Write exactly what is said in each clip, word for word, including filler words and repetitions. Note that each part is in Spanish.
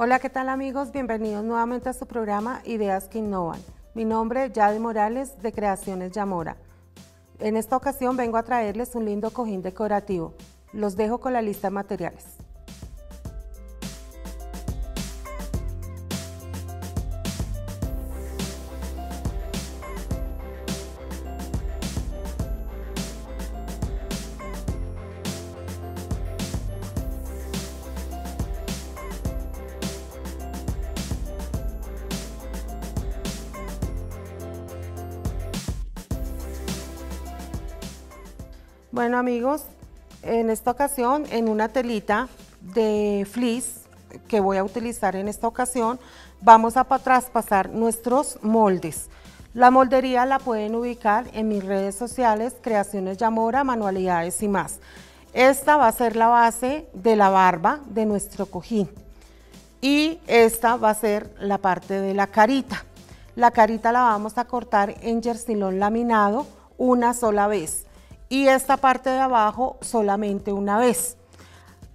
Hola, ¿qué tal amigos? Bienvenidos nuevamente a su programa Ideas que Innovan. Mi nombre es Yadi Morales de Creaciones Yamora. En esta ocasión vengo a traerles un lindo cojín decorativo. Los dejo con la lista de materiales. Bueno amigos, en esta ocasión en una telita de fleece que voy a utilizar en esta ocasión vamos a traspasar nuestros moldes. La moldería la pueden ubicar en mis redes sociales, Creaciones Yamora, Manualidades y más. Esta va a ser la base de la barba de nuestro cojín y esta va a ser la parte de la carita. La carita la vamos a cortar en yersilón laminado una sola vez. Y esta parte de abajo solamente una vez.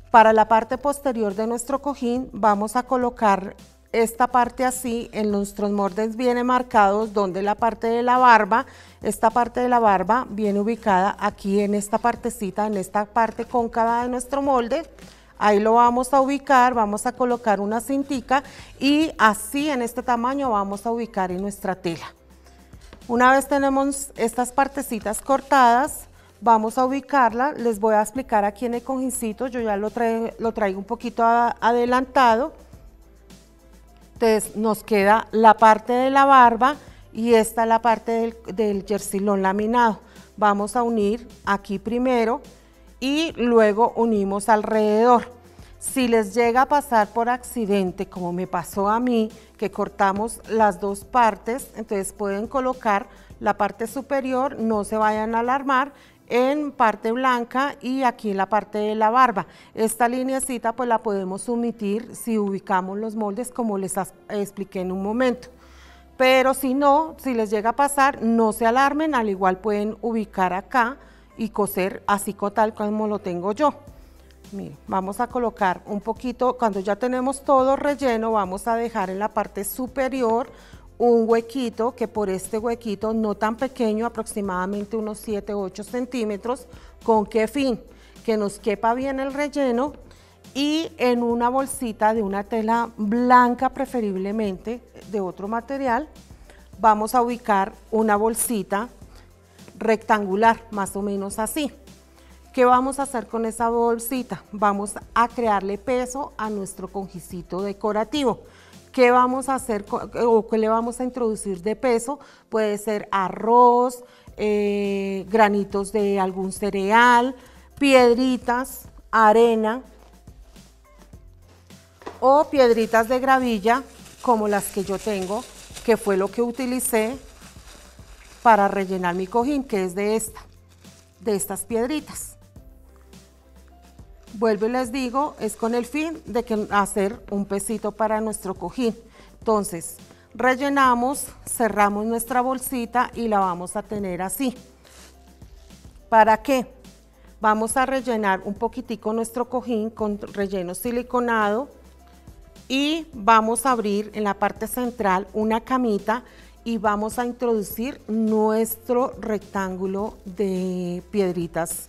Para la parte posterior de nuestro cojín vamos a colocar esta parte así, en nuestros moldes vienen marcados donde la parte de la barba, esta parte de la barba viene ubicada aquí en esta partecita, en esta parte cóncava de nuestro molde. Ahí lo vamos a ubicar, vamos a colocar una cintica y así en este tamaño vamos a ubicar en nuestra tela. Una vez tenemos estas partecitas cortadas, vamos a ubicarla, les voy a explicar aquí en el cojincito, yo ya lo, trae, lo traigo un poquito a, adelantado. Entonces nos queda la parte de la barba y esta es la parte del, del yersilón laminado. Vamos a unir aquí primero y luego unimos alrededor. Si les llega a pasar por accidente, como me pasó a mí, que cortamos las dos partes, entonces pueden colocar la parte superior, no se vayan a alarmar, en parte blanca y aquí en la parte de la barba. Esta lineecita pues la podemos omitir si ubicamos los moldes como les expliqué en un momento. Pero si no, si les llega a pasar, no se alarmen, al igual pueden ubicar acá y coser así tal como lo tengo yo. Miren, vamos a colocar un poquito, cuando ya tenemos todo relleno vamos a dejar en la parte superior un huequito, que por este huequito no tan pequeño, aproximadamente unos siete u ocho centímetros, ¿con qué fin? Que nos quepa bien el relleno y en una bolsita de una tela blanca, preferiblemente de otro material, vamos a ubicar una bolsita rectangular, más o menos así. ¿Qué vamos a hacer con esa bolsita? Vamos a crearle peso a nuestro cojincito decorativo. ¿Qué vamos a hacer o qué le vamos a introducir de peso? Puede ser arroz, eh, granitos de algún cereal, piedritas, arena o piedritas de gravilla como las que yo tengo, que fue lo que utilicé para rellenar mi cojín, que es de esta, de estas piedritas. Vuelvo y les digo, es con el fin de que hacer un pesito para nuestro cojín. Entonces, rellenamos, cerramos nuestra bolsita y la vamos a tener así. ¿Para qué? Vamos a rellenar un poquitico nuestro cojín con relleno siliconado y vamos a abrir en la parte central una camita y vamos a introducir nuestro rectángulo de piedritas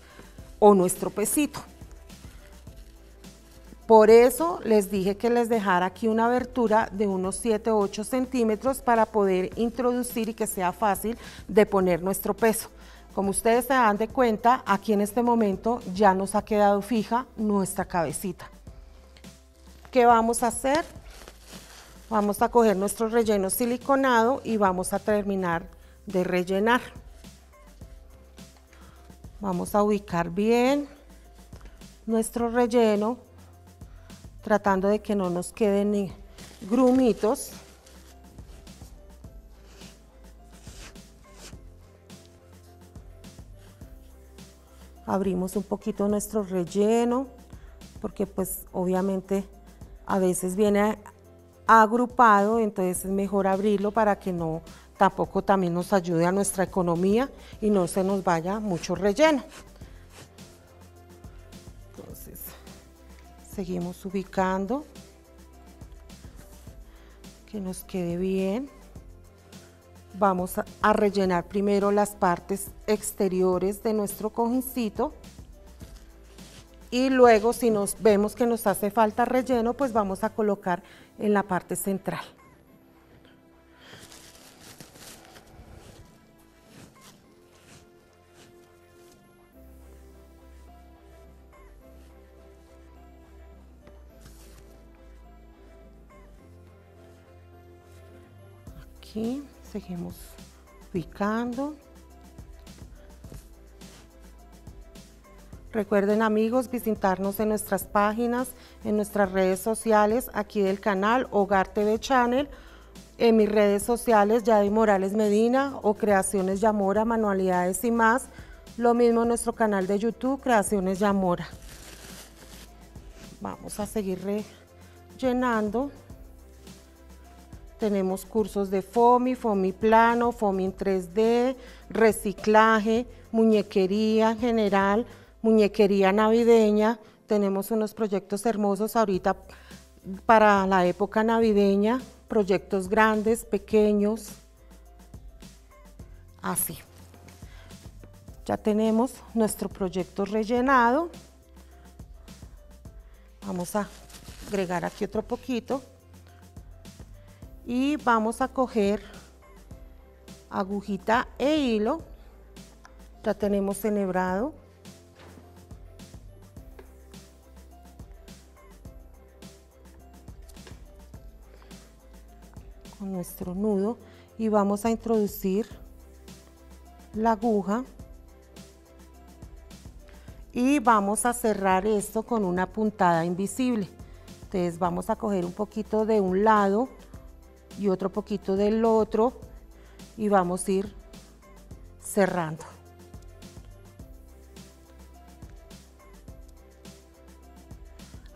o nuestro pesito. Por eso les dije que les dejara aquí una abertura de unos siete u ocho centímetros para poder introducir y que sea fácil de poner nuestro peso. Como ustedes se dan de cuenta, aquí en este momento ya nos ha quedado fija nuestra cabecita. ¿Qué vamos a hacer? Vamos a coger nuestro relleno siliconado y vamos a terminar de rellenar. Vamos a ubicar bien nuestro relleno, tratando de que no nos queden ni grumitos. Abrimos un poquito nuestro relleno, porque pues obviamente a veces viene agrupado, entonces es mejor abrirlo para que no, tampoco también nos ayude a nuestra economía y no se nos vaya mucho relleno. Seguimos ubicando que nos quede bien. Vamos a, a rellenar primero las partes exteriores de nuestro cojincito y luego, si nos vemos que nos hace falta relleno, pues vamos a colocar en la parte central. Aquí seguimos ubicando. Recuerden, amigos, visitarnos en nuestras páginas, en nuestras redes sociales, aquí del canal Hogar T V Channel, en mis redes sociales Yadi Morales Medina o Creaciones Yamora, Manualidades y Más. Lo mismo en nuestro canal de YouTube, Creaciones Yamora. Vamos a seguir rellenando. Tenemos cursos de FOMI, FOMI plano, FOMI en tres D, reciclaje, muñequería en general, muñequería navideña. Tenemos unos proyectos hermosos ahorita para la época navideña, proyectos grandes, pequeños, así. Ya tenemos nuestro proyecto rellenado. Vamos a agregar aquí otro poquito. Y vamos a coger agujita e hilo, ya tenemos enhebrado. Con nuestro nudo y vamos a introducir la aguja y vamos a cerrar esto con una puntada invisible. Entonces vamos a coger un poquito de un lado y otro poquito del otro y vamos a ir cerrando.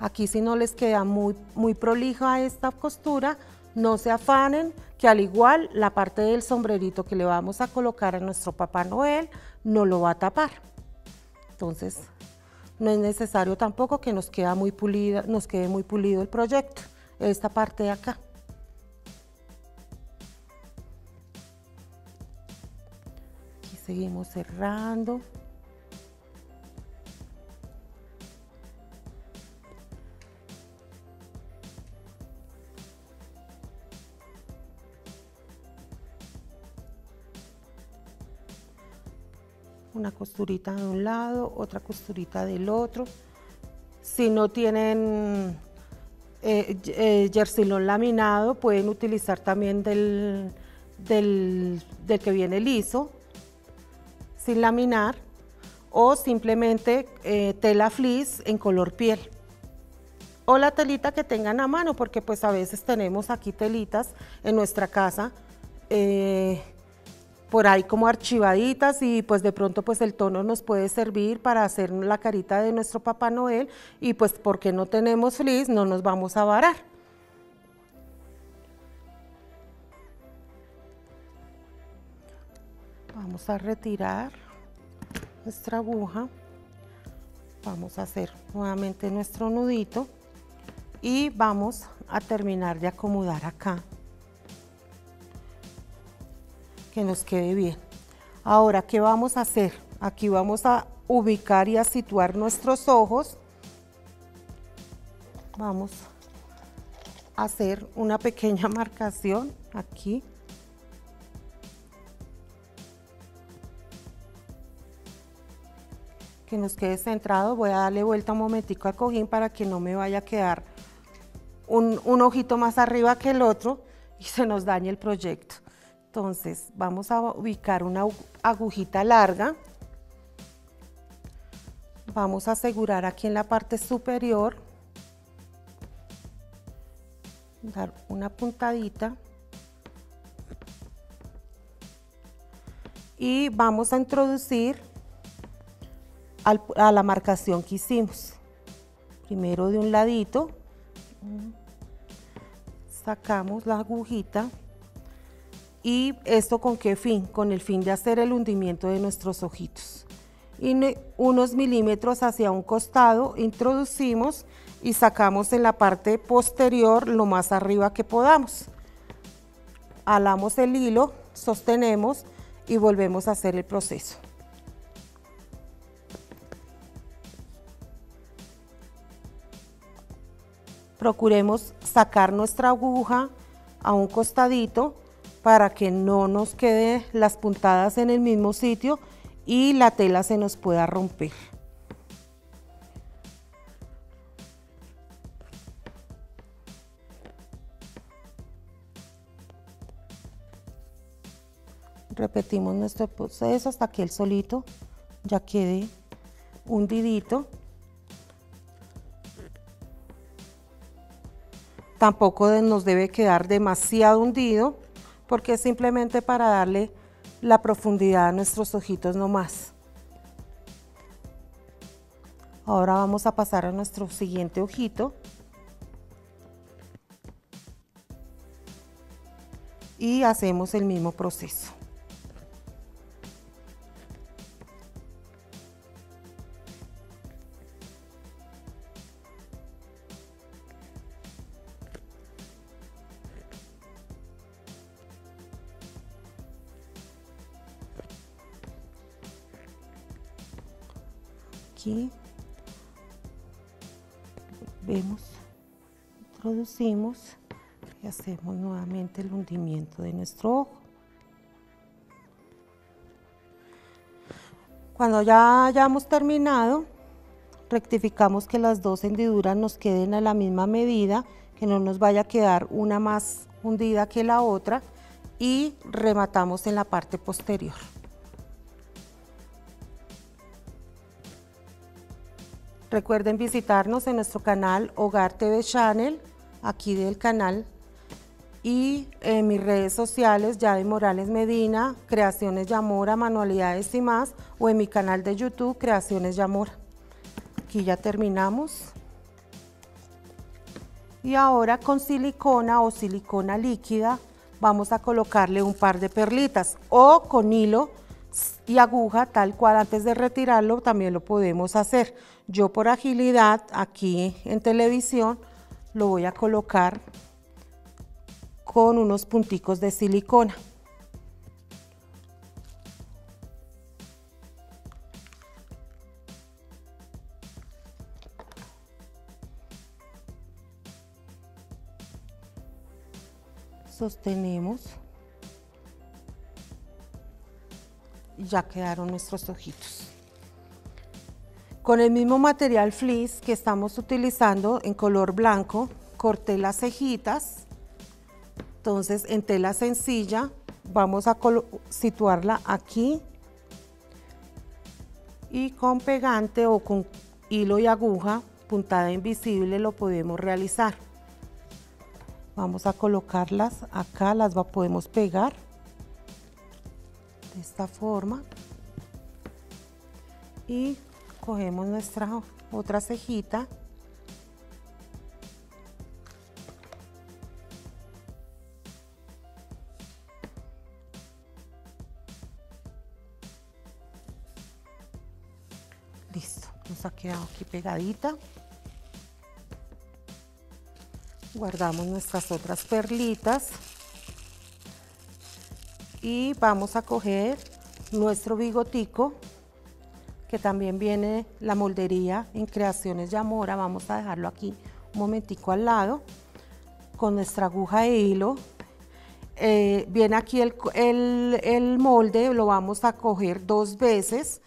Aquí, si no les queda muy, muy prolija esta costura, no se afanen, que al igual la parte del sombrerito que le vamos a colocar a nuestro Papá Noel no lo va a tapar. Entonces no es necesario tampoco que nos quede muy pulida, nos quede muy pulido el proyecto, esta parte de acá. Seguimos cerrando. Una costurita de un lado, otra costurita del otro. Si no tienen eh, eh, yersilón laminado, pueden utilizar también del, del, del que viene liso, sin laminar, o simplemente eh, tela fleece en color piel o la telita que tengan a mano, porque pues a veces tenemos aquí telitas en nuestra casa eh, por ahí como archivaditas y pues de pronto pues el tono nos puede servir para hacer la carita de nuestro Papá Noel y pues porque no tenemos fleece no nos vamos a varar. Vamos a retirar nuestra aguja, vamos a hacer nuevamente nuestro nudito y vamos a terminar de acomodar acá, que nos quede bien. Ahora, ¿qué vamos a hacer? Aquí vamos a ubicar y a situar nuestros ojos. Vamos a hacer una pequeña marcación aquí. Que nos quede centrado. Voy a darle vuelta un momentico al cojín para que no me vaya a quedar un, un ojito más arriba que el otro y se nos dañe el proyecto. Entonces vamos a ubicar una agujita larga, vamos a asegurar aquí en la parte superior, dar una puntadita y vamos a introducir a la marcación que hicimos. Primero de un ladito sacamos la agujita y esto ¿con qué fin? Con el fin de hacer el hundimiento de nuestros ojitos y unos milímetros hacia un costado introducimos y sacamos en la parte posterior lo más arriba que podamos. Alamos el hilo, sostenemos y volvemos a hacer el proceso. Procuremos sacar nuestra aguja a un costadito para que no nos queden las puntadas en el mismo sitio y la tela se nos pueda romper. Repetimos nuestro proceso hasta que el solito ya quede hundidito. Tampoco nos debe quedar demasiado hundido porque es simplemente para darle la profundidad a nuestros ojitos nomás. Ahora vamos a pasar a nuestro siguiente ojito y hacemos el mismo proceso. Aquí vemos, introducimos y hacemos nuevamente el hundimiento de nuestro ojo. Cuando ya hayamos terminado, rectificamos que las dos hendiduras nos queden a la misma medida, que no nos vaya a quedar una más hundida que la otra, y rematamos en la parte posterior. Recuerden visitarnos en nuestro canal Hogar T V Channel, aquí del canal, y en mis redes sociales, Yadi Morales Medina, Creaciones Yamora, Manualidades y más, o en mi canal de YouTube, Creaciones Yamora. Aquí ya terminamos. Y ahora con silicona o silicona líquida vamos a colocarle un par de perlitas, o con hilo y aguja, tal cual antes de retirarlo también lo podemos hacer. Yo por agilidad aquí en televisión lo voy a colocar con unos punticos de silicona. Sostenemos. Ya quedaron nuestros ojitos. Con el mismo material fleece que estamos utilizando en color blanco, corté las cejitas. Entonces, en tela sencilla vamos a situarla aquí y con pegante o con hilo y aguja puntada invisible lo podemos realizar. Vamos a colocarlas acá, las podemos pegar de esta forma y cogemos nuestra otra cejita . Listo, nos ha quedado aquí pegadita. Guardamos nuestras otras perlitas y vamos a coger nuestro bigotico, que también viene la moldería en Creaciones Yamora. Vamos a dejarlo aquí un momentico al lado con nuestra aguja de hilo. Eh, viene aquí el, el, el molde, lo vamos a coger dos veces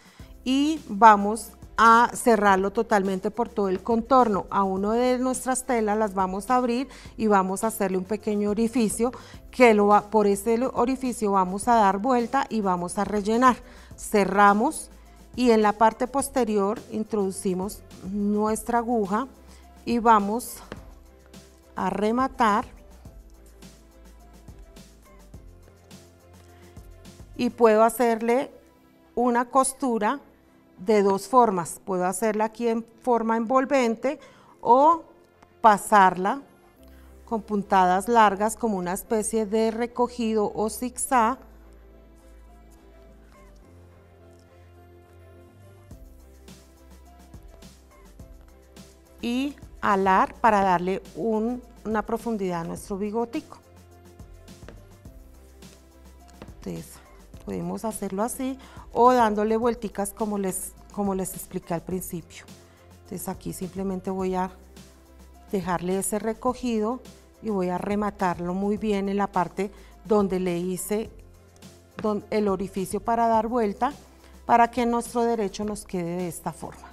y vamos a cerrarlo totalmente por todo el contorno. A uno de nuestras telas las vamos a abrir y vamos a hacerle un pequeño orificio, que lo va, por ese orificio vamos a dar vuelta y vamos a rellenar. Cerramos y en la parte posterior introducimos nuestra aguja y vamos a rematar. Y puedo hacerle una costura de dos formas, puedo hacerla aquí en forma envolvente o pasarla con puntadas largas como una especie de recogido o zigzag. Y alar para darle un, una profundidad a nuestro bigotico. corteza. Podemos hacerlo así o dándole vuelticas como les, como les expliqué al principio. Entonces aquí simplemente voy a dejarle ese recogido y voy a rematarlo muy bien en la parte donde le hice el orificio para dar vuelta, para que nuestro derecho nos quede de esta forma.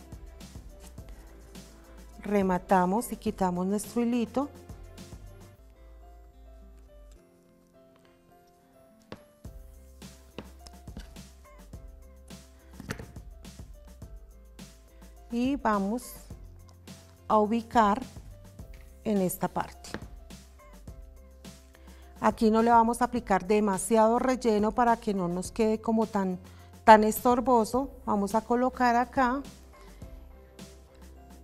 Rematamos y quitamos nuestro hilito. Y vamos a ubicar en esta parte. Aquí no le vamos a aplicar demasiado relleno para que no nos quede como tan, tan estorboso. Vamos a colocar acá,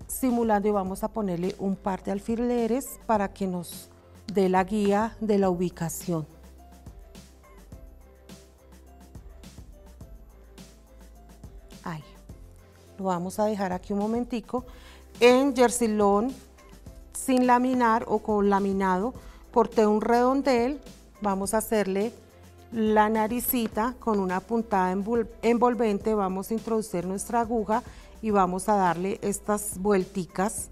simulando, y vamos a ponerle un par de alfileres para que nos dé la guía de la ubicación. Ahí. Lo vamos a dejar aquí un momentico en yersilón sin laminar o con laminado. Corté un redondel, vamos a hacerle la naricita con una puntada envolvente, vamos a introducir nuestra aguja y vamos a darle estas vuelticas.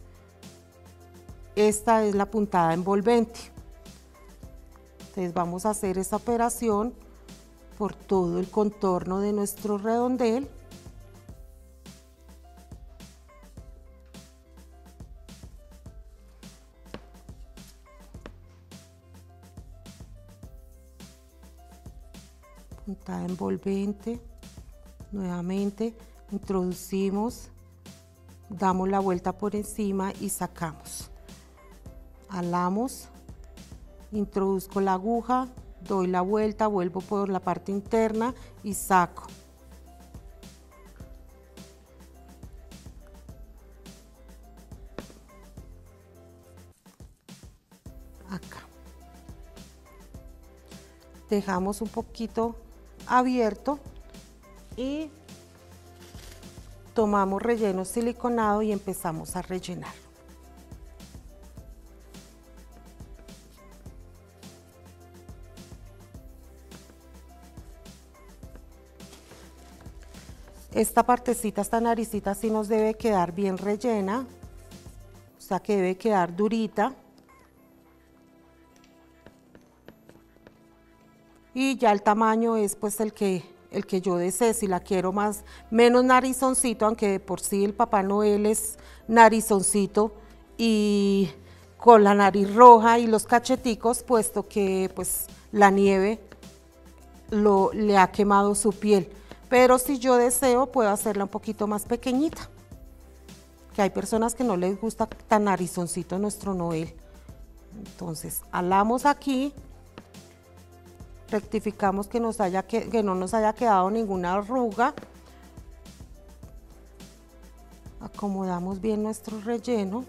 Esta es la puntada envolvente. Entonces vamos a hacer esta operación por todo el contorno de nuestro redondel. Puntada envolvente, nuevamente introducimos, damos la vuelta por encima y sacamos, jalamos, introduzco la aguja, doy la vuelta, vuelvo por la parte interna y saco. Acá dejamos un poquito abierto y tomamos relleno siliconado y empezamos a rellenar. Esta partecita, esta naricita sí nos debe quedar bien rellena, o sea que debe quedar durita. Y ya el tamaño es pues el que, el que yo desee, si la quiero más, menos narizoncito, aunque de por sí el Papá Noel es narizoncito y con la nariz roja y los cacheticos, puesto que pues la nieve lo, le ha quemado su piel. Pero si yo deseo, puedo hacerla un poquito más pequeñita, que hay personas que no les gusta tan narizoncito nuestro Noel. Entonces, jalamos aquí. Rectificamos que, nos haya que, que no nos haya quedado ninguna arruga. Acomodamos bien nuestro relleno.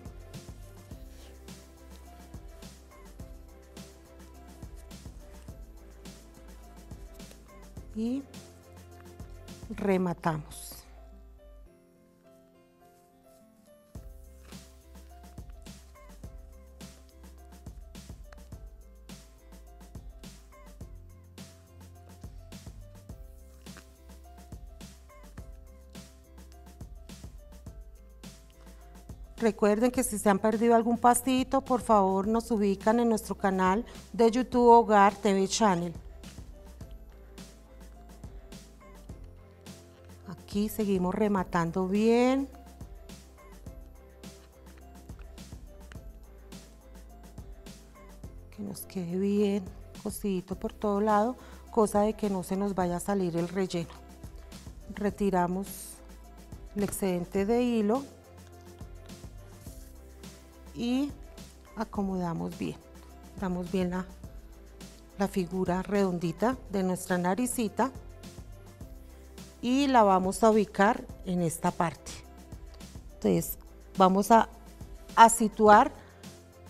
Y rematamos. Recuerden que si se han perdido algún pasito, por favor nos ubican en nuestro canal de YouTube Hogar T V Channel. Aquí seguimos rematando bien. Que nos quede bien cosidito por todo lado, cosa de que no se nos vaya a salir el relleno. Retiramos el excedente de hilo y acomodamos bien, damos bien la, la figura redondita de nuestra naricita y la vamos a ubicar en esta parte. Entonces vamos a, a situar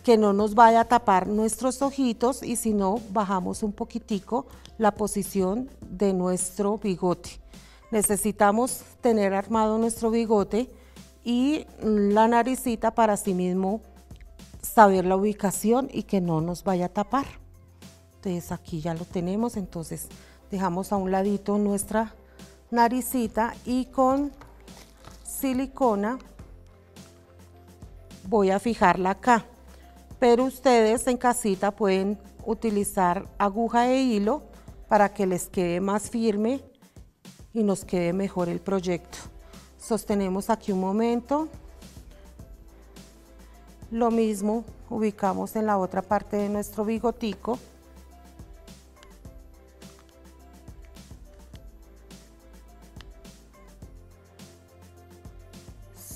que no nos vaya a tapar nuestros ojitos, y si no, bajamos un poquitico la posición de nuestro bigote. Necesitamos tener armado nuestro bigote y la naricita para sí mismo saber la ubicación y que no nos vaya a tapar. Entonces aquí ya lo tenemos, entonces dejamos a un ladito nuestra naricita y con silicona voy a fijarla acá, pero ustedes en casita pueden utilizar aguja e hilo para que les quede más firme y nos quede mejor el proyecto. Sostenemos aquí un momento, lo mismo ubicamos en la otra parte de nuestro bigotico.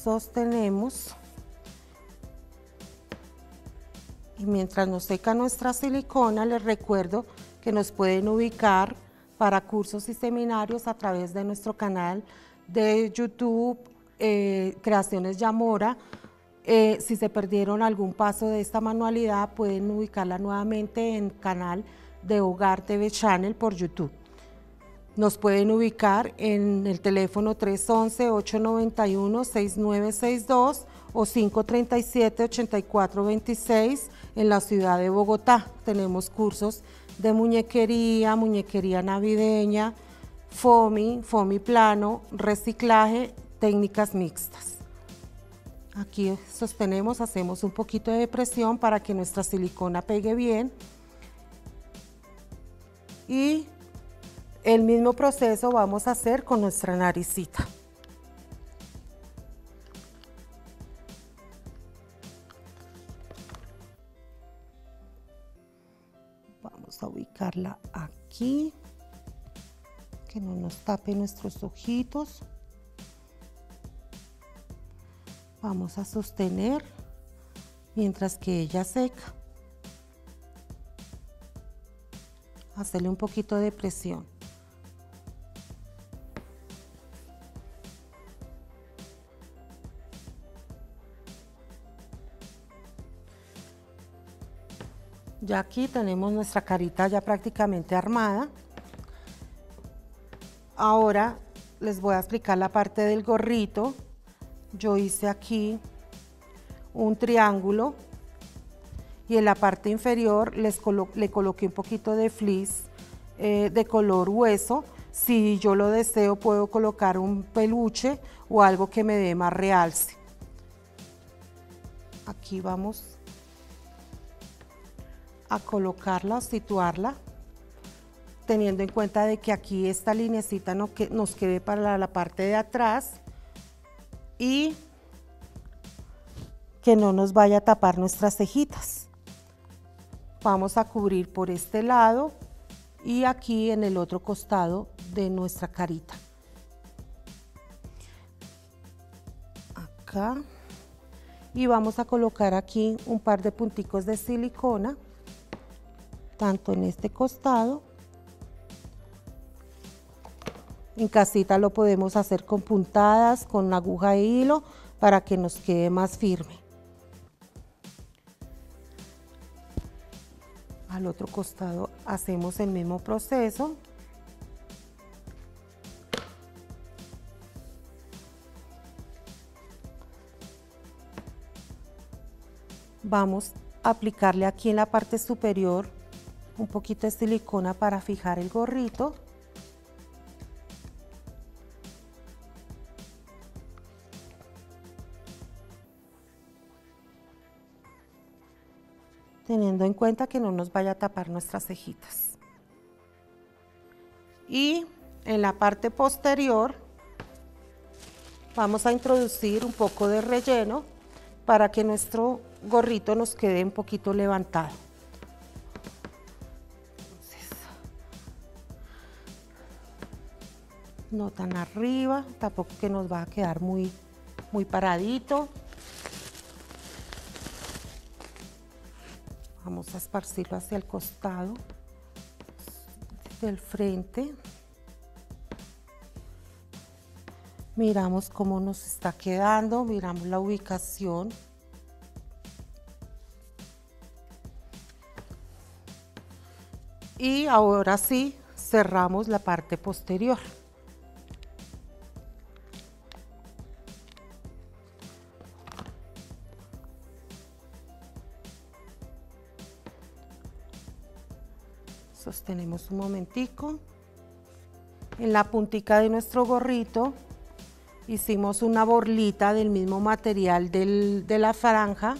Sostenemos y mientras nos seca nuestra silicona les recuerdo que nos pueden ubicar para cursos y seminarios a través de nuestro canal de YouTube, eh, Creaciones Yamora. Eh, si se perdieron algún paso de esta manualidad pueden ubicarla nuevamente en el canal de Hogar T V Channel por YouTube. Nos pueden ubicar en el teléfono tres once, ocho noventa y uno, sesenta y nueve sesenta y dos o cinco treinta y siete, ochenta y cuatro veintiséis en la ciudad de Bogotá. Tenemos cursos de muñequería, muñequería navideña, FOMI, FOMI plano, reciclaje, técnicas mixtas. Aquí sostenemos, hacemos un poquito de presión para que nuestra silicona pegue bien. Y el mismo proceso vamos a hacer con nuestra naricita. Vamos a ubicarla aquí, que no nos tape nuestros ojitos. Vamos a sostener mientras que ella seca. Hacerle un poquito de presión. Ya aquí tenemos nuestra carita ya prácticamente armada. Ahora les voy a explicar la parte del gorrito. Yo hice aquí un triángulo y en la parte inferior les colo- le coloqué un poquito de fleece eh, de color hueso. Si yo lo deseo puedo colocar un peluche o algo que me dé más realce. Aquí vamos a colocarla, a situarla, teniendo en cuenta de que aquí esta linecita no que, nos quede para la parte de atrás y que no nos vaya a tapar nuestras cejitas. Vamos a cubrir por este lado y aquí en el otro costado de nuestra carita. Acá. Y vamos a colocar aquí un par de punticos de silicona, tanto en este costado. En casita lo podemos hacer con puntadas, con aguja e hilo, para que nos quede más firme. Al otro costado hacemos el mismo proceso. Vamos a aplicarle aquí en la parte superior un poquito de silicona para fijar el gorrito. Teniendo en cuenta que no nos vaya a tapar nuestras cejitas. Y en la parte posterior vamos a introducir un poco de relleno para que nuestro gorrito nos quede un poquito levantado. No tan arriba, tampoco que nos va a quedar muy, muy paradito. Vamos a esparcirlo hacia el costado del frente. Miramos cómo nos está quedando, miramos la ubicación. Y ahora sí, cerramos la parte posterior. Sostenemos un momentico en la puntica de nuestro gorrito hicimos una borlita del mismo material del, de la franja,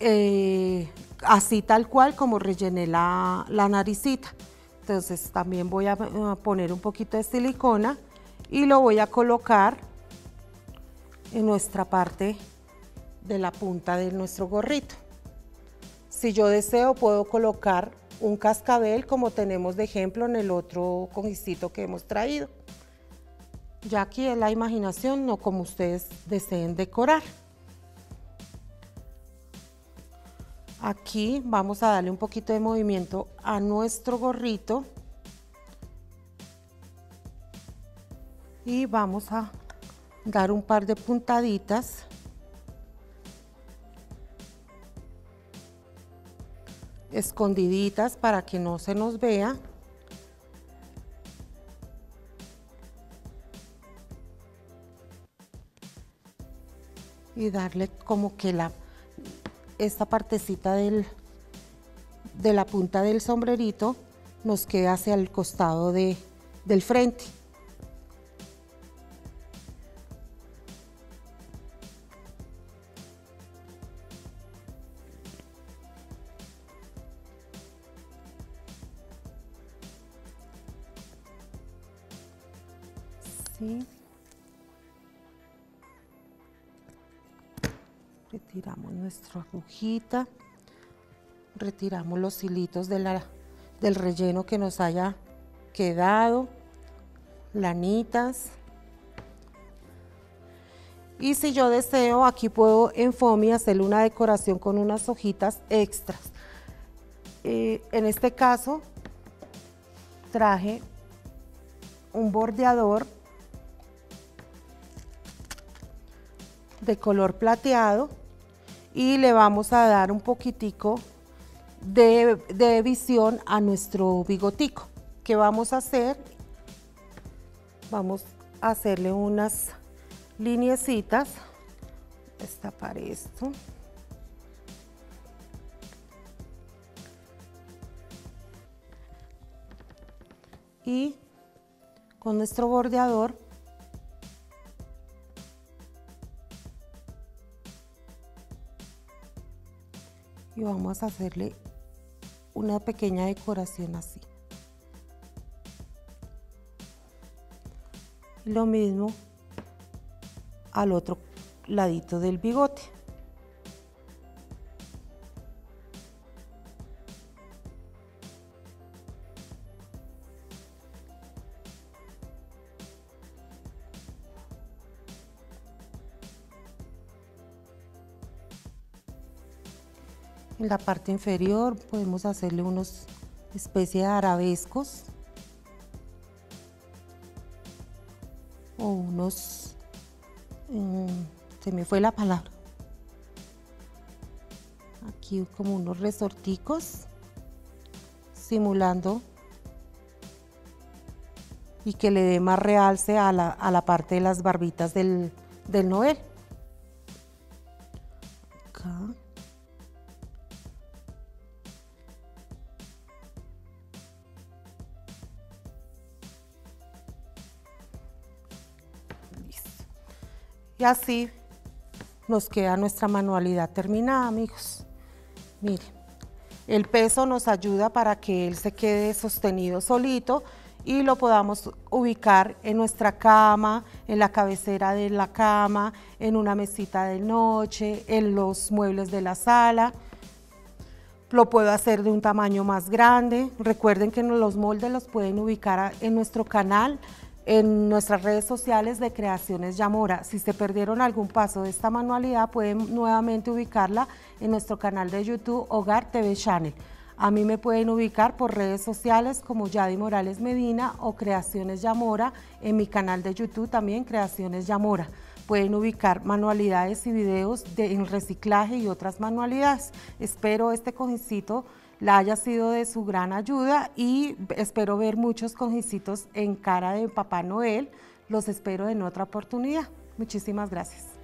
eh, así tal cual como rellené la, la naricita. Entonces también voy a poner un poquito de silicona y lo voy a colocar en nuestra parte de la punta de nuestro gorrito. Si yo deseo, puedo colocar un cascabel como tenemos de ejemplo en el otro conjicito que hemos traído. Ya aquí es la imaginación, no como ustedes deseen decorar. Aquí vamos a darle un poquito de movimiento a nuestro gorrito y vamos a dar un par de puntaditas escondiditas para que no se nos vea. Y darle como que la, esta partecita del, de la punta del sombrerito nos quede hacia el costado de, del frente. Sí. Retiramos nuestra agujita, retiramos los hilitos de la, del relleno que nos haya quedado, lanitas. Y si yo deseo, aquí puedo en FOMI hacer una decoración con unas hojitas extras. Eh, en este caso traje un bordeador de color plateado y le vamos a dar un poquitico de, de visión a nuestro bigotico. ¿Qué vamos a hacer? Vamos a hacerle unas lineecitas. Destapar esto. Y con nuestro bordeador y vamos a hacerle una pequeña decoración así. Lo mismo al otro ladito del bigote. En la parte inferior podemos hacerle unos especie de arabescos o unos, um, se me fue la palabra, aquí como unos resorticos simulando y que le dé más realce a la, a la parte de las barbitas del, del Noel. Acá. Y así nos queda nuestra manualidad terminada, amigos. Miren, el peso nos ayuda para que él se quede sostenido solito y lo podamos ubicar en nuestra cama, en la cabecera de la cama, en una mesita de noche, en los muebles de la sala. Lo puedo hacer de un tamaño más grande. Recuerden que los moldes los pueden ubicar en nuestro canal, en nuestras redes sociales de Creaciones Yamora. Si se perdieron algún paso de esta manualidad, pueden nuevamente ubicarla en nuestro canal de YouTube Hogar T V Channel. A mí me pueden ubicar por redes sociales como Yadi Morales Medina o Creaciones Yamora, en mi canal de YouTube también Creaciones Yamora. Pueden ubicar manualidades y videos de, en reciclaje y otras manualidades. Espero este conjecito la haya sido de su gran ayuda y espero ver muchos conjicitos en cara de Papá Noel. Los espero en otra oportunidad. Muchísimas gracias.